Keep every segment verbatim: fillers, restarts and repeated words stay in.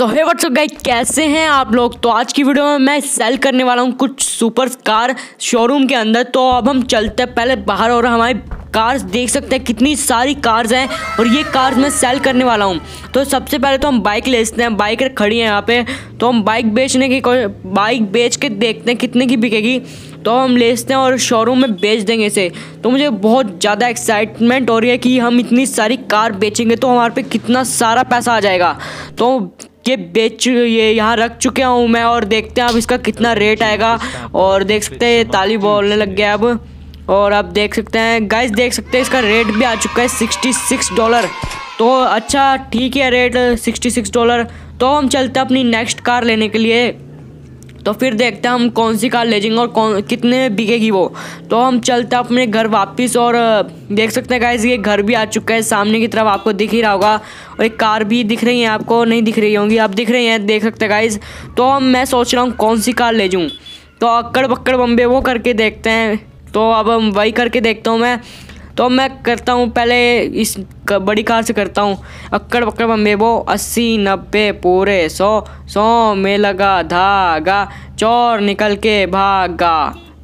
सो हे WhatsApp guys, कैसे हैं आप लोग। तो आज की वीडियो में मैं सेल करने वाला हूं कुछ सुपर कार शोरूम के अंदर। तो अब हम चलते हैं पहले बाहर और हमारी कार्स देख सकते हैं, कितनी सारी कार्स हैं और ये कार्स मैं सेल करने वाला हूं। तो सबसे पहले तो हम बाइक लेते हैं, बाइक खड़ी है यहाँ पे। तो हम बाइक बेचने की बाइक बेच के देखते हैं कितने की बिकेगी। तो हम लेते हैं और शोरूम में बेच देंगे इसे। तो मुझे बहुत ज़्यादा एक्साइटमेंट हो रही है कि हम इतनी सारी कार बेचेंगे तो हमारे पे कितना सारा पैसा आ जाएगा। तो ये बेच ये यहाँ रख चुके हूँ मैं और देखते हैं अब इसका कितना रेट आएगा। और देख सकते हैं ये ताली बोलने लग गया अब। और आप देख सकते हैं गाइस, देख सकते हैं इसका रेट भी आ चुका है सिक्सटी सिक्स डॉलर। तो अच्छा ठीक है, रेट सिक्सटी सिक्स डॉलर। तो हम चलते हैं अपनी नेक्स्ट कार लेने के लिए। तो फिर देखते हैं हम कौन सी कार ले जाएंगे और कौन कितने में बिकेगी वो। तो हम चलते हैं अपने घर वापस और देख सकते हैं गाइस ये घर भी आ चुका है सामने की तरफ, आपको दिख ही रहा होगा। और एक कार भी दिख रही है, आपको नहीं दिख रही होंगी, आप दिख रही हैं, देख सकते हैं गाइस। तो हम मैं सोच रहा हूँ कौन सी कार ले जाऊँ। तो अक्कड़ बक्कड़ बम्बे वो करके देखते हैं। तो अब हम वही करके देखता हूँ मैं। तो मैं करता हूँ पहले इस बड़ी कार से करता हूँ अक्कड़ बक्कड़ बम्बे वो। अस्सी नब्बे पूरे सौ, सौ में लगा धागा, चोर निकल के भागा।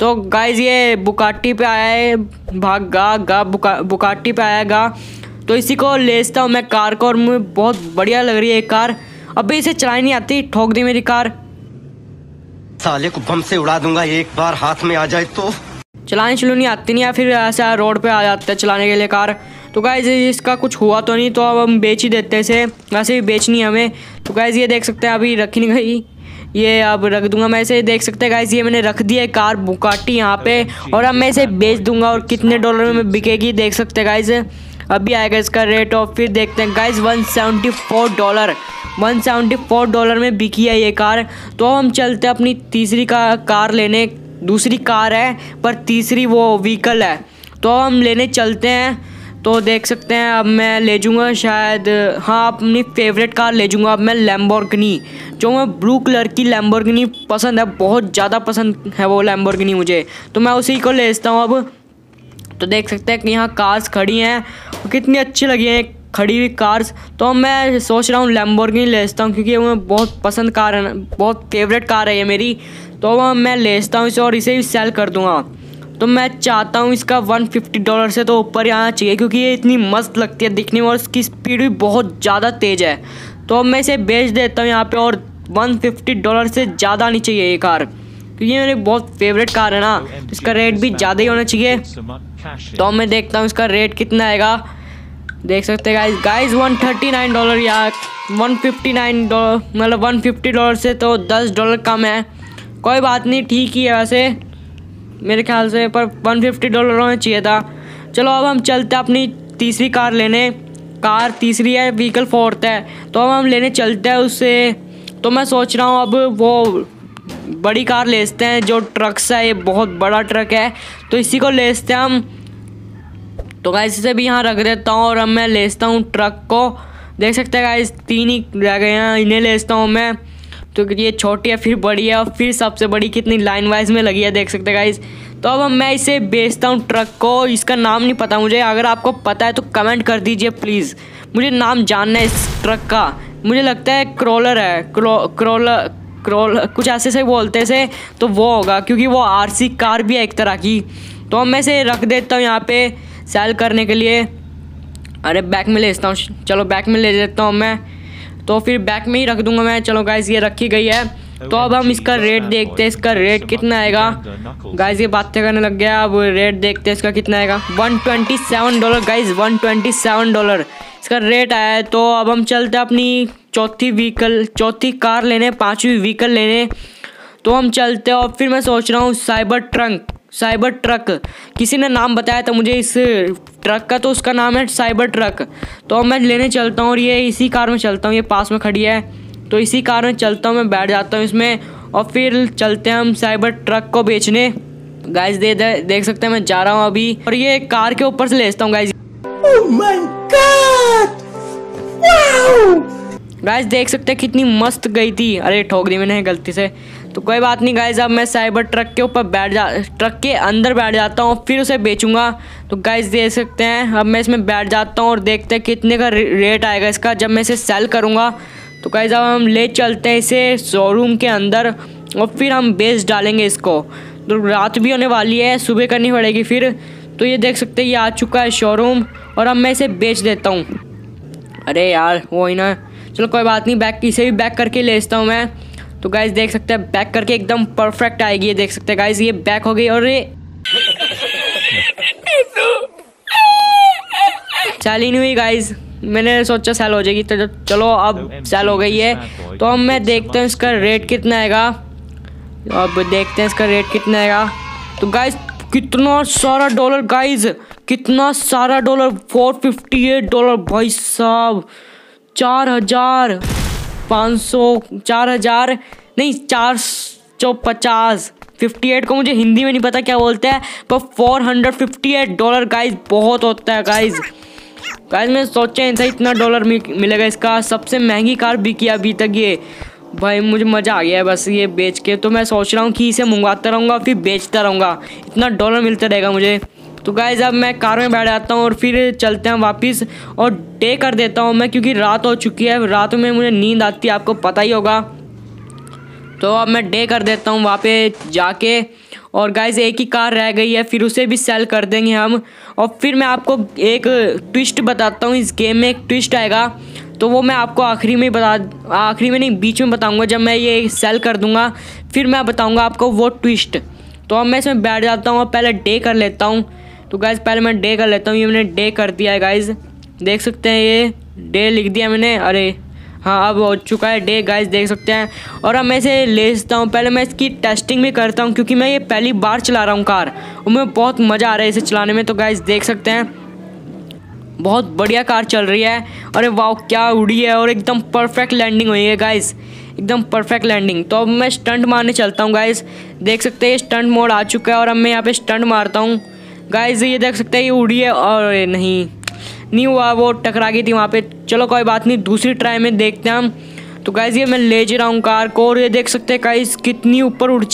तो गाइज ये बुकाटी पे आया है, भागा गा बुका बुकाटी पे आएगा। तो इसी को लेता हूँ मैं कार को और मुझे बहुत बढ़िया लग रही है कार। अबे इसे चलाई नहीं आती, ठोक दी मेरी कार, साले को बम से उड़ा दूंगा एक बार हाथ में आ जाए तो। चलाने चलूनी आती नहीं है, फिर ऐसा रोड पे आ जाता है चलाने के लिए कार। तो गाइज़ इसका कुछ हुआ तो नहीं, तो अब हम बेच ही देते हैं इसे, वैसे भी बेचनी है हमें। तो गाइज़ ये देख सकते हैं अभी रखी नहीं गई, ये अब रख दूंगा मैं इसे। देख सकते हैं गाइज़ ये मैंने रख दी है कार बुकाटी यहाँ पे और अब मैं इसे बेच दूंगा। और कितने डॉलर में बिकेगी देख सकते हैं गाइज़, अभी आएगा इसका रेट। और फिर देखते हैं guys one seventy four dollar, one seventy four dollar में बिकी है ये कार। तो हम चलते हैं अपनी तीसरी का कार लेने। दूसरी कार है पर तीसरी वो व्हीकल है। तो हम लेने चलते हैं। तो देख सकते हैं अब मैं ले जाऊँगा शायद, हाँ अपनी फेवरेट कार ले जाऊँगा अब मैं, लैम्बोर्गिनी। जो मैं ब्लू कलर की लैम्बोर्गिनी पसंद है, बहुत ज़्यादा पसंद है वो लैम्बोर्गिनी मुझे। तो मैं उसी को ले लेता हूँ अब। तो देख सकते हैं कि यहाँ कार्स खड़ी हैं, कितनी अच्छी लगी हैं खड़ी हुई कार्स। तो मैं सोच रहा हूँ लैम्बोर्गिनी ले लेता हूँ क्योंकि वो बहुत पसंद कार है, बहुत फेवरेट कार है ये मेरी। तो वह मैं ले लेता हूँ इसे और इसे भी सेल कर दूँगा। तो मैं चाहता हूँ इसका वन फिफ्टी डॉलर से तो ऊपर ही आना चाहिए क्योंकि ये इतनी मस्त लगती है दिखने में और इसकी स्पीड भी बहुत ज़्यादा तेज़ है। तो मैं इसे बेच देता हूँ यहाँ पे और वन फिफ्टी डॉलर से ज़्यादा आनी चाहिए ये कार क्योंकि ये मेरी बहुत फेवरेट कार है ना। तो इसका रेट भी ज़्यादा ही होना चाहिए। तो मैं देखता हूँ इसका रेट कितना आएगा। देख सकते हैं guys guys one thirty nine dollar, या वन फिफ्टी नाइन डॉलर, मतलब वन फिफ्टी डॉलर से तो दस डॉलर कम है, कोई बात नहीं, ठीक ही है वैसे मेरे ख्याल से, पर वन फिफ्टी डॉलर होना चाहिए था। चलो अब हम चलते हैं अपनी तीसरी कार लेने। कार तीसरी है, व्हीकल फोर्थ है। तो अब हम लेने चलते हैं उससे। तो मैं सोच रहा हूँ अब वो बड़ी कार ले लेते हैं जो ट्रक्स है, ये बहुत बड़ा ट्रक है, तो इसी को ले लेते हैं हम। तो गाइस इसे भी यहाँ रख देता हूँ और अब मैं ले लेता हूँ ट्रक को। देख सकते हैं गाइस तीन ही रह गए हैं, इन्हें ले लेता हूँ मैं। तो ये छोटी है, फिर बड़ी है और फिर सबसे बड़ी, कितनी लाइन वाइज में लगी है देख सकते हैं गाइस। तो अब मैं इसे बेचता हूँ ट्रक को। इसका नाम नहीं पता मुझे, अगर आपको पता है तो कमेंट कर दीजिए प्लीज़, मुझे नाम जानना है इस ट्रक का। मुझे लगता है क्रॉलर है, क्रॉलर क्रॉलर कुछ ऐसे से बोलते से, तो वो होगा क्योंकि वो आर सी कार भी है एक तरह की। तो अब मैं इसे रख देता हूँ यहाँ पे सेल करने के लिए। अरे बैक में ले लेता हूँ, चलो बैक में ले लेता हूँ मैं। तो फिर बैक में ही रख दूंगा मैं। चलो गाइस ये रखी गई है। तो अब हम इसका रेट देखते हैं, इसका रेट कितना आएगा। गाइस ये बातें करने लग गया, अब रेट देखते हैं इसका कितना आएगा। One twenty seven dollar guys, one twenty seven dollar इसका रेट आया है। तो अब हम चलते हैं अपनी चौथी व्हीकल चौथी कार लेने, पाँचवीं व्हीकल लेने। तो हम चलते हैं और फिर मैं सोच रहा हूँ साइबर ट्रंक साइबर ट्रक किसी ने नाम बताया था मुझे इस ट्रक का, तो उसका नाम है साइबर ट्रक। तो मैं लेने चलता हूँ और ये इसी कार में चलता हूँ, ये पास में खड़ी है। तो इसी कार में चलता हूँ मैं, बैठ जाता हूँ इसमें और फिर चलते हैं हम साइबर ट्रक को बेचने। गाइस दे, दे देख सकते हैं मैं जा रहा हूँ अभी और ये कार के ऊपर से ले लेता हूँ guys. Oh my God, wow guys देख सकते हैं कितनी मस्त गई थी। अरे ठोक दी मैंने गलती से, तो कोई बात नहीं गाइज। अब मैं साइबर ट्रक के ऊपर बैठ जा ट्रक के अंदर बैठ जाता हूँ, फिर उसे बेचूंगा। तो गाइज देख सकते हैं अब मैं इसमें बैठ जाता हूँ और देखते हैं कितने का रेट आएगा इसका जब मैं इसे सेल करूँगा। तो गाइस अब हम ले चलते हैं इसे शोरूम के अंदर और फिर हम बेस डालेंगे इसको। तो रात भी होने वाली है, सुबह करनी पड़ेगी फिर। तो ये देख सकते हैं ये आ चुका है शोरूम और अब मैं इसे बेच देता हूँ। अरे यार वो ही ना, चलो कोई बात नहीं, बैक इसे भी बैक करके ले लेता हूँ मैं। तो गाइस देख सकते हैं बैक करके एकदम परफेक्ट आएगी, ये देख सकते हैं गाइस ये बैक हो गई। और ये सेल ही नहीं हुई गाइस, मैंने सोचा सेल हो जाएगी, तो चलो अब सेल हो गई है। तो अब मैं देखता हूँ इसका रेट कितना आएगा, अब देखते हैं इसका रेट कितना आएगा। तो गाइस कितना सारा डॉलर, गाइस कितना सारा डॉलर, चार सौ अट्ठावन डॉलर भाई साहब, चार हज़ार पाँच सौ चार हज़ार नहीं चार सौ पचास, अट्ठावन को मुझे हिंदी में नहीं पता क्या बोलते हैं, पर चार सौ अट्ठावन डॉलर गाइस बहुत होता है गाइस। गाइस मैं सोचा इनसे इतना डॉलर मिलेगा, इसका सबसे महंगी कार बिकी अभी तक ये। भाई मुझे मज़ा आ गया है बस ये बेच के। तो मैं सोच रहा हूँ कि इसे मंगवाता रहूँगा फिर बेचता रहूँगा, इतना डॉलर मिलता रहेगा मुझे। तो गाइस अब मैं कार में बैठ जाता हूँ और फिर चलते हैं वापस और डे कर देता हूँ मैं, क्योंकि रात हो चुकी है, रात में मुझे नींद आती है, आपको पता ही होगा। तो अब मैं डे कर देता हूँ वहाँ पे जाके। और गाइस एक ही कार रह गई है, फिर उसे भी सेल कर देंगे हम। और फिर मैं आपको एक ट्विस्ट बताता हूँ, इस गेम में एक ट्विस्ट आएगा, तो वो मैं आपको आखिरी में बता आखिरी में नहीं बीच में बताऊंगा, जब मैं ये सेल कर दूंगा फिर मैं बताऊंगा आपको वो ट्विस्ट। तो अब मैं इसमें बैठ जाता हूँ और पहले डे कर लेता हूँ। तो गाइस पहले मैं डे कर लेता हूँ, ये मैंने डे कर दिया है गाइस, देख सकते हैं ये डे लिख दिया मैंने। अरे हाँ अब हो चुका है डे गाइस, देख सकते हैं। और अब मैं इसे ले लेता हूँ, पहले मैं इसकी टेस्टिंग भी करता हूँ, क्योंकि मैं ये पहली बार चला रहा हूँ कार और मुझे बहुत मज़ा आ रहा है इसे चलाने में। तो गाइस देख सकते हैं बहुत बढ़िया कार चल रही है। अरे वाह क्या उड़ी है, और एकदम परफेक्ट लैंडिंग हुई है गाइस, एकदम परफेक्ट लैंडिंग। तो अब मैं स्टंट मारने चलता हूँ गाइस, देख सकते हैं स्टंट मोड आ चुका है और अब मैं यहाँ पे स्टंट मारता हूँ गाइस। ये देख सकते हैं ये उड़ी है और नहीं नहीं हुआ, वो टकरा गई थी वहाँ पे। चलो कोई बात नहीं, दूसरी ट्राई में देखते हैं हम। तो गाइस ये मैं ले जा रहा हूँ कार को, और ये देख सकते हैं गाइस कितनी ऊपर उड़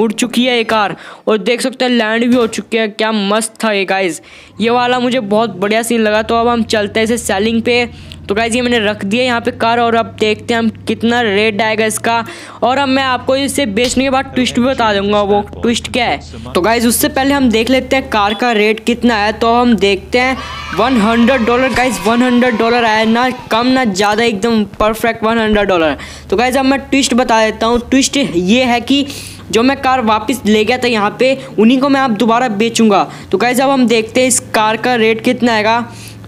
उड़ चुकी है ये कार, और देख सकते हैं लैंड भी हो चुकी है। क्या मस्त था ये गाइस, ये वाला मुझे बहुत बढ़िया सीन लगा। तो अब हम चलते हैं इसे सेलिंग पे। तो गाइस ये मैंने रख दिया यहाँ पे कार, और अब देखते हैं हम कितना रेट आएगा इसका। और अब मैं आपको इसे बेचने के बाद ट्विस्ट भी बता दूंगा, वो ट्विस्ट क्या है। तो गाइस उससे पहले हम देख लेते हैं कार का रेट कितना है। तो हम देखते हैं सौ डॉलर गाइस, सौ डॉलर आया, ना कम ना ज़्यादा, एकदम परफेक्ट सौ डॉलर। तो गाइस अब मैं ट्विस्ट बता देता हूँ। ट्विस्ट ये है कि जो मैं कार वापस ले गया था यहाँ पे, उन्हीं को मैं आप दोबारा बेचूंगा। तो गाइस अब हम देखते हैं इस कार का रेट कितना आएगा।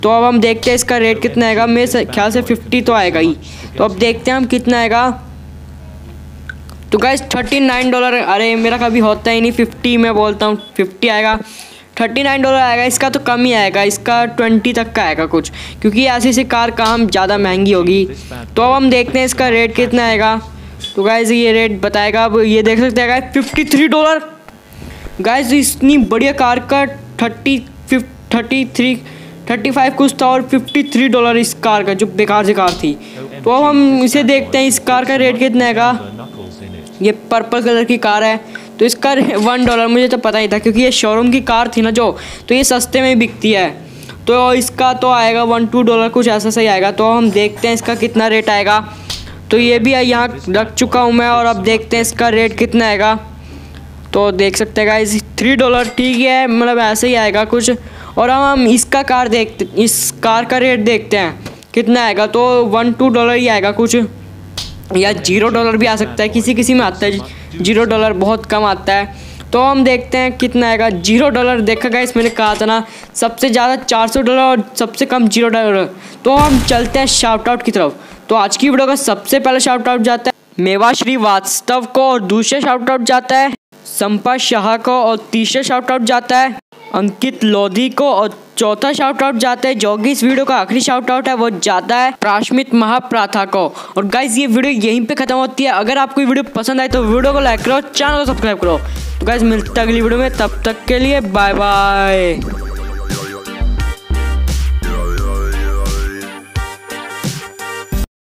तो अब हम देखते हैं इसका रेट कितना आएगा, मेरे ख्याल से पचास तो आएगा ही। तो अब देखते हैं हम कितना आएगा। तो गाइस उनतालीस डॉलर, अरे मेरा कभी होता ही नहीं, पचास मैं बोलता हूँ, पचास आएगा, उनतालीस डॉलर आएगा। इसका तो कम ही आएगा, इसका बीस तक का आएगा कुछ, क्योंकि ऐसी सी कार कहाँ ज़्यादा महंगी होगी। तो अब हम देखते हैं इसका रेट कितना आएगा। तो गाइस ये रेट बताएगा। अब ये देख सकते हैं गाइस तिरेपन डॉलर गाइस, इतनी बढ़िया कार का thirty thirty three thirty five कुछ था, और तिरेपन डॉलर इस कार का जो बेकार से कार थी। तो अब हम इसे देखते हैं इस कार का रेट कितना आएगा। ये पर्पल कलर की कार है, तो इसका वन डॉलर मुझे तो पता ही था, क्योंकि ये शोरूम की कार थी ना जो, तो ये सस्ते में बिकती है। तो इसका तो आएगा वन टू डॉलर कुछ ऐसा सही आएगा। तो हम देखते हैं इसका कितना रेट आएगा। तो ये भी यहाँ रख चुका हूँ मैं, और अब देखते हैं इसका रेट कितना आएगा। तो देख सकते हैं गाइस थ्री डॉलर, ठीक है, मतलब ऐसे ही आएगा कुछ। और अब हम इसका कार देखते इस कार का रेट देखते हैं कितना आएगा। तो वन टू डॉलर ही आएगा कुछ, या जीरो डॉलर भी आ सकता है, किसी किसी में आता है जीरो डॉलर, बहुत कम आता है। तो हम देखते हैं कितना आएगा। जीरो डॉलर देखा गाइस, मैंने कहा था ना सबसे ज़्यादा चार सौ डॉलर और सबसे कम जीरो डॉलर। तो हम चलते हैं शाउट आउट की तरफ। तो आज की वीडियो का सबसे पहला शाउट आउट जाता है मेवा श्रीवास्तव को, और दूसरा शाउट आउट जाता है संपा शाह को, और तीसरा शाउट आउट जाता है अंकित लोधी को, और चौथा शाउट आउट जाता है, जो कि इस वीडियो का आखिरी शाउट आउट है, वो जाता है प्राश्मित महाप्राथा को। और गाइज ये वीडियो यहीं पे खत्म होती है। अगर आपको ये वीडियो पसंद आए तो वीडियो को लाइक करो, चैनल को सब्सक्राइब करो। तो गाइज मिलते हैं अगली वीडियो में, तब तक के लिए बाय बाय।